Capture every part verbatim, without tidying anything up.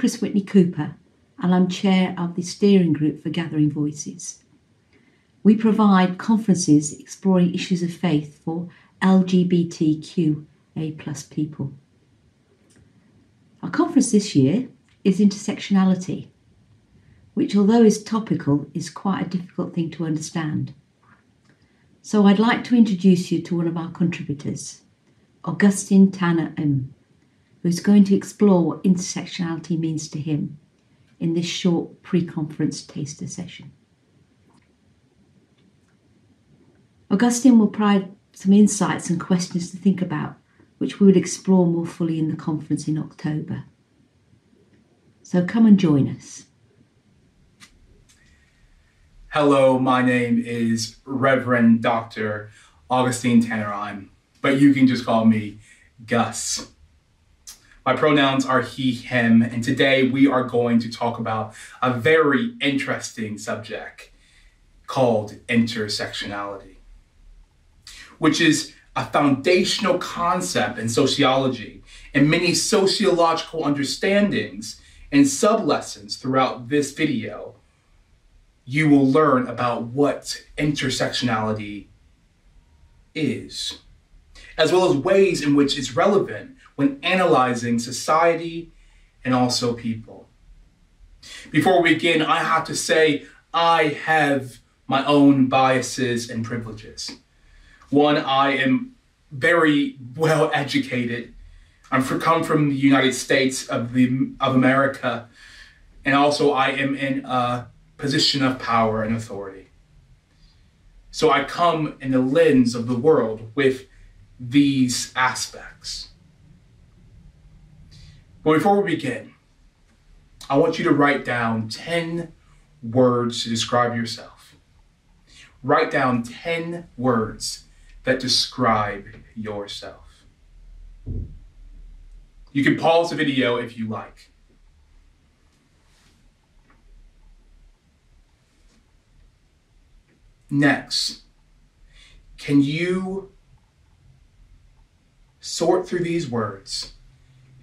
Chris Whitney Cooper, and I'm chair of the steering group for Gathering Voices. We provide conferences exploring issues of faith for L G B T Q A plus people. Our conference this year is intersectionality, which, although is topical, is quite a difficult thing to understand. So I'd like to introduce you to one of our contributors, Augustine Tanner-Im, who's going to explore what intersectionality means to him in this short pre-conference taster session. Augustine will provide some insights and questions to think about, which we would explore more fully in the conference in October. So come and join us. Hello, my name is Reverend Doctor Augustine Tanner-Ihm, but you can just call me Gus. My pronouns are he, him, and today we are going to talk about a very interesting subject called intersectionality, which is a foundational concept in sociology and many sociological understandings and sub-lessons throughout this video. You will learn about what intersectionality is, as well as ways in which it's relevant when analyzing society and also people. Before we begin, I have to say I have my own biases and privileges. One, I am very well educated. I'm from, come from the United States of, the, of America, and also I am in a position of power and authority. So I come in the lens of the world with these aspects. But before we begin, I want you to write down ten words to describe yourself. Write down ten words that describe yourself. You can pause the video if you like. Next, can you sort through these words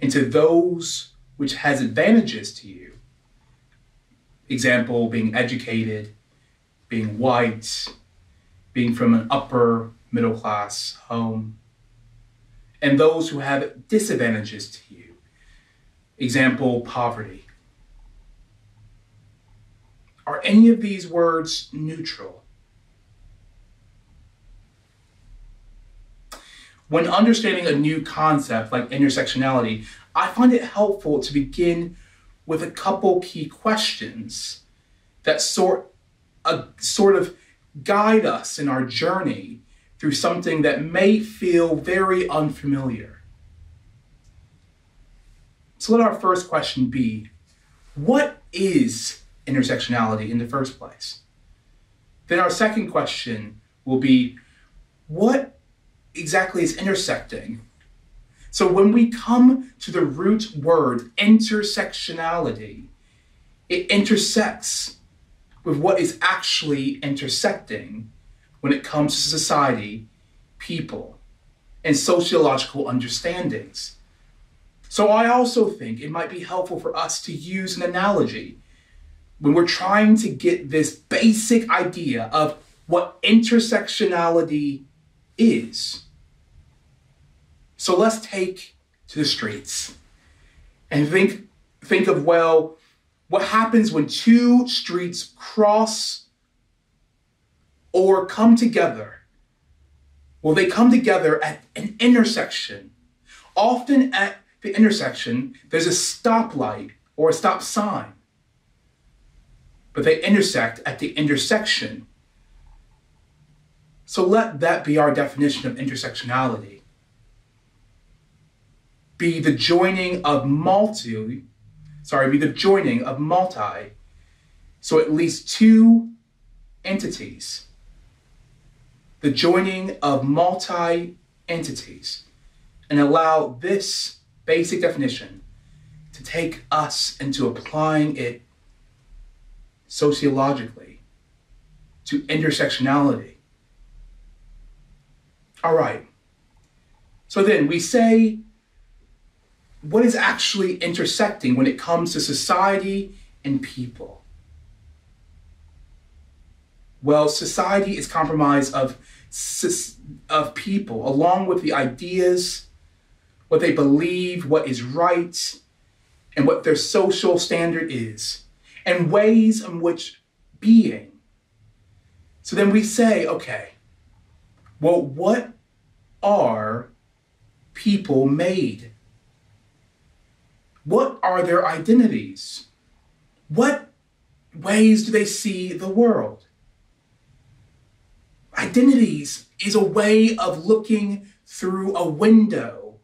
into those which has advantages to you? Example, being educated, being white, being from an upper middle class home, and those who have disadvantages to you. Example, poverty. Are any of these words neutral? When understanding a new concept like intersectionality, I find it helpful to begin with a couple key questions that sort, uh, sort of guide us in our journey through something that may feel very unfamiliar. So let our first question be, what is intersectionality in the first place? Then our second question will be, what exactly is intersecting? So when we come to the root word intersectionality, it intersects with what is actually intersecting when it comes to society, people, and sociological understandings. So I also think it might be helpful for us to use an analogy when we're trying to get this basic idea of what intersectionality is. So let's take to the streets and think, think of, well, what happens when two streets cross or come together? Well, they come together at an intersection. Often at the intersection, there's a stoplight or a stop sign, but they intersect at the intersection. So let that be our definition of intersectionality. Be the joining of multi, sorry, be the joining of multi, so at least two entities. The joining of multi entities, and allow this basic definition to take us into applying it sociologically to intersectionality. All right, so then we say what is actually intersecting when it comes to society and people? Well, society is comprised of, of people, along with the ideas, what they believe, what is right, and what their social standard is, and ways in which being. So then we say, okay, well, what are people made? What are their identities? What ways do they see the world? Identities is a way of looking through a window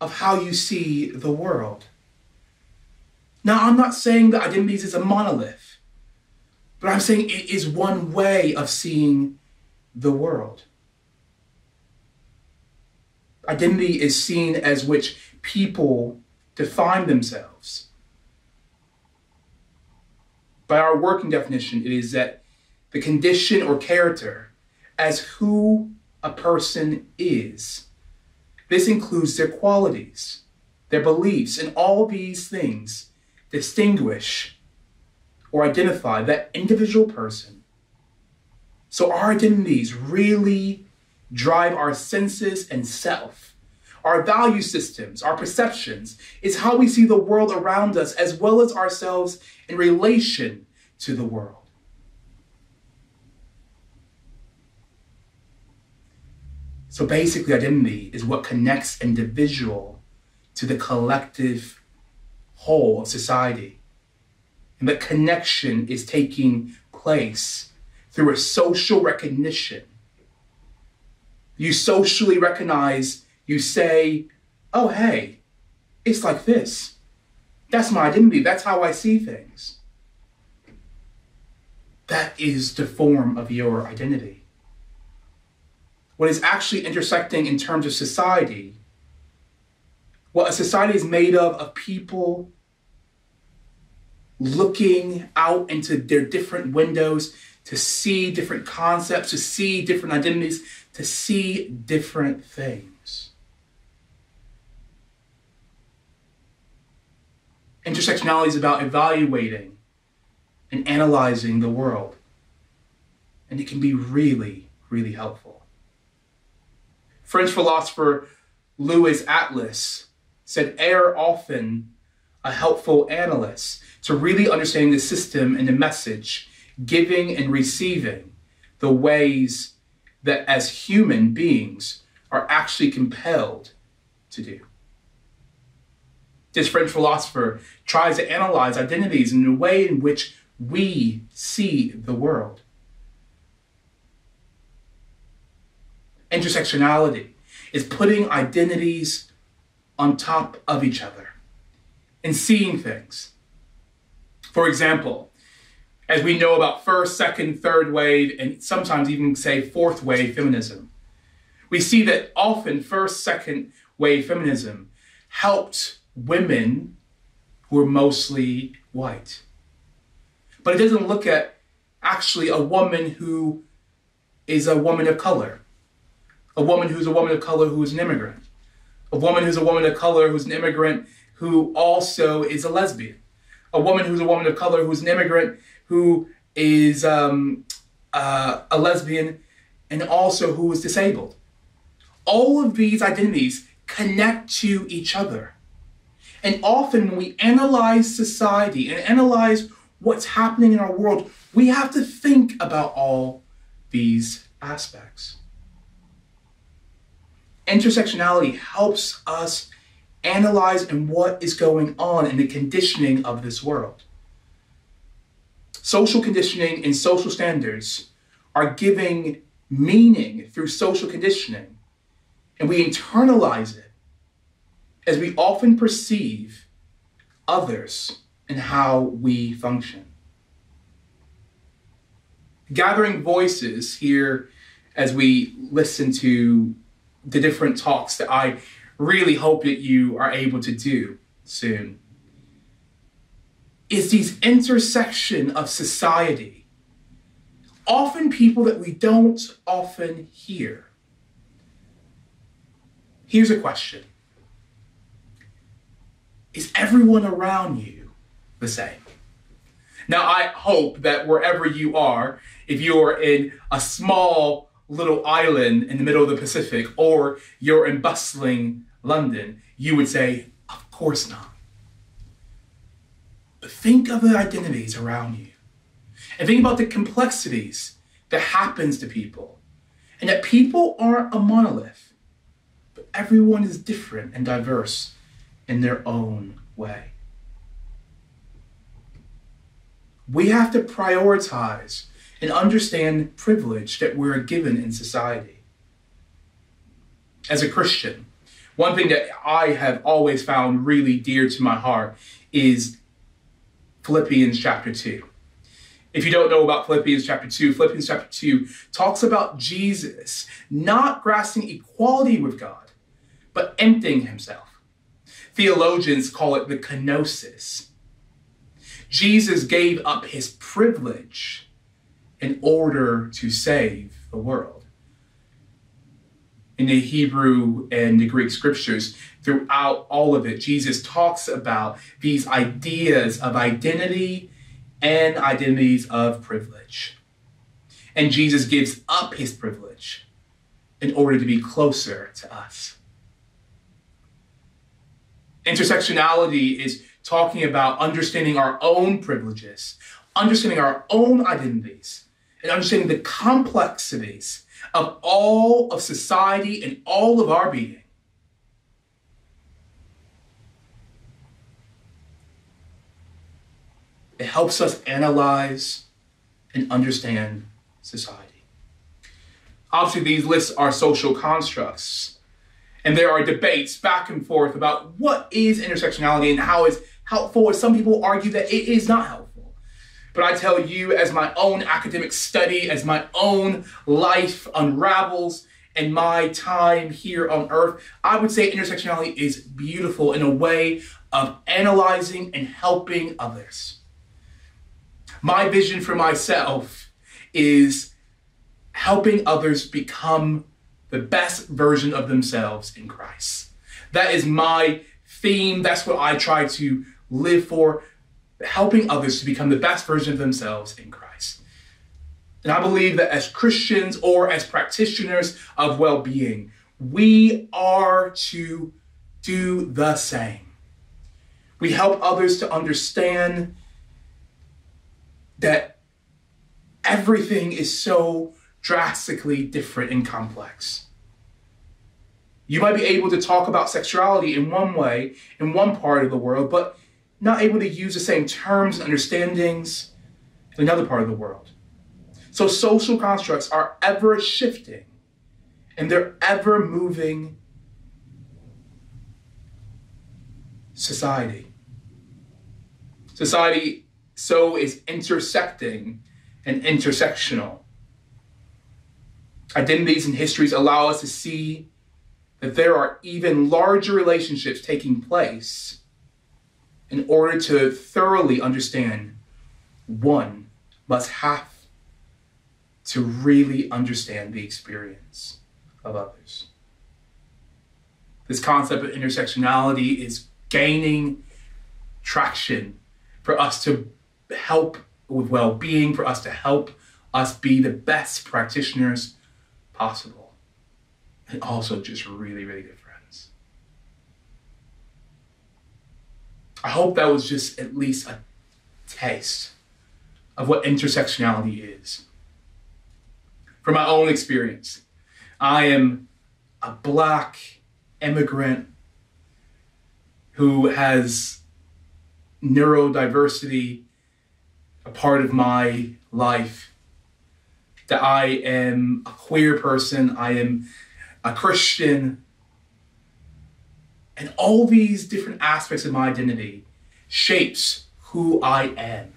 of how you see the world. Now, I'm not saying that identities is a monolith, but I'm saying it is one way of seeing the world. Identity is seen as which people define themselves. By our working definition, it is that the condition or character as who a person is. This includes their qualities, their beliefs, and all these things distinguish or identify that individual person. So our identities really drive our senses and self. Our value systems, our perceptions, is how we see the world around us as well as ourselves in relation to the world. So basically, identity is what connects individual to the collective whole of society. And that connection is taking place through a social recognition. You socially recognize, you say, oh, hey, it's like this. That's my identity. That's how I see things. That is the form of your identity. What is actually intersecting in terms of society, what a society is made of, of people looking out into their different windows to see different concepts, to see different identities, to see different things. Intersectionality is about evaluating and analyzing the world. And it can be really, really helpful. French philosopher Louis Atlas said, "Error often a helpful analyst to really understanding the system and the message, giving and receiving the ways that as human beings are actually compelled to do." This French philosopher tries to analyze identities in the way in which we see the world. Intersectionality is putting identities on top of each other and seeing things. For example, as we know about first, second, third wave, and sometimes even say fourth wave feminism, we see that often first, second wave feminism helped women who were mostly white. But it doesn't look at actually a woman who is a woman of color, a woman who's a woman of color who is an immigrant, a woman who's a woman of color who's an immigrant who also is a lesbian, a woman who's a woman of color who's an immigrant who is um, uh, a lesbian, and also who is disabled. All of these identities connect to each other. And often when we analyze society and analyze what's happening in our world, we have to think about all these aspects. Intersectionality helps us analyze and what is going on in the conditioning of this world. Social conditioning and social standards are giving meaning through social conditioning, and we internalize it as we often perceive others and how we function. Gathering Voices here as we listen to the different talks that I really hope that you are able to do soon, is these intersection of society. Often people that we don't often hear. Here's a question. Is everyone around you the same? Now, I hope that wherever you are, if you're in a small little island in the middle of the Pacific, or you're in bustling London, you would say, of course not. But think of the identities around you. And think about the complexities that happens to people. And that people aren't a monolith, but everyone is different and diverse in their own way. We have to prioritize and understand privilege that we're given in society. As a Christian, one thing that I have always found really dear to my heart is Philippians chapter two. If you don't know about Philippians chapter two, Philippians chapter two talks about Jesus not grasping equality with God, but emptying himself. Theologians call it the kenosis. Jesus gave up his privilege in order to save the world. In the Hebrew and the Greek scriptures, throughout all of it, Jesus talks about these ideas of identity and identities of privilege. And Jesus gives up his privilege in order to be closer to us. Intersectionality is talking about understanding our own privileges, understanding our own identities, and understanding the complexities of all of society and all of our being. It helps us analyze and understand society. Obviously, these lists are social constructs, and there are debates back and forth about what is intersectionality and how it's helpful, as some people argue that it is not helpful. But I tell you, as my own academic study, as my own life unravels and my time here on earth, I would say intersectionality is beautiful in a way of analyzing and helping others. My vision for myself is helping others become the best version of themselves in Christ. That is my theme. That's what I try to live for, helping others to become the best version of themselves in Christ. And I believe that as Christians or as practitioners of well-being, we are to do the same. We help others to understand that everything is so drastically different and complex. You might be able to talk about sexuality in one way, in one part of the world, but not able to use the same terms and understandings in another part of the world. So social constructs are ever shifting and they're ever moving society. Society so is intersecting and intersectional. Identities and histories allow us to see that there are even larger relationships taking place in order to thoroughly understand. One must have to really understand the experience of others. This concept of intersectionality is gaining traction for us to help with well-being, for us to help us be the best practitioners possible. And also just really, really good friends. I hope that was just at least a taste of what intersectionality is. From my own experience, I am a Black immigrant who has neurodiversity a part of my life, that I am a queer person, I am a Christian, and all these different aspects of my identity shapes who I am.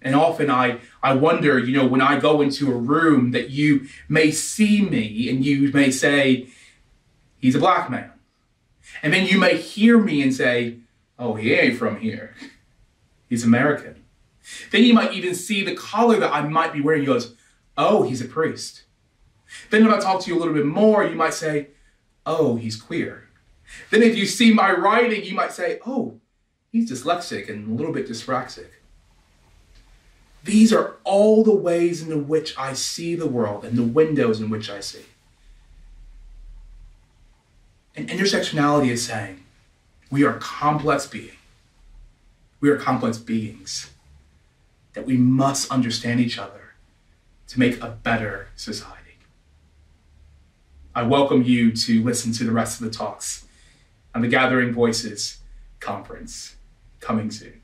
And often I, I wonder, you know, when I go into a room that you may see me and you may say, he's a Black man. And then you may hear me and say, oh, he ain't from here. He's American. Then you might even see the collar that I might be wearing. You goes, oh, he's a priest. Then if I talk to you a little bit more, you might say, oh, he's queer. Then if you see my writing, you might say, oh, he's dyslexic and a little bit dyspraxic. These are all the ways in which I see the world and the windows in which I see. And intersectionality is saying we are complex beings. We are complex beings, that we must understand each other to make a better society. I welcome you to listen to the rest of the talks on the Gathering Voices conference coming soon.